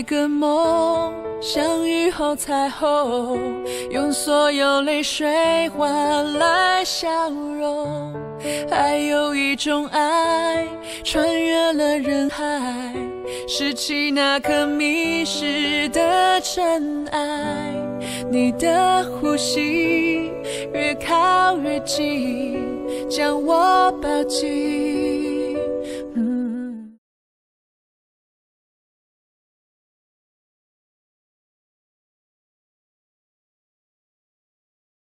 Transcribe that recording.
一个梦，相遇后彩虹，用所有泪水换来笑容。还有一种爱，穿越了人海，拾起那颗迷失的尘埃。你的呼吸越靠越近，将我抱紧。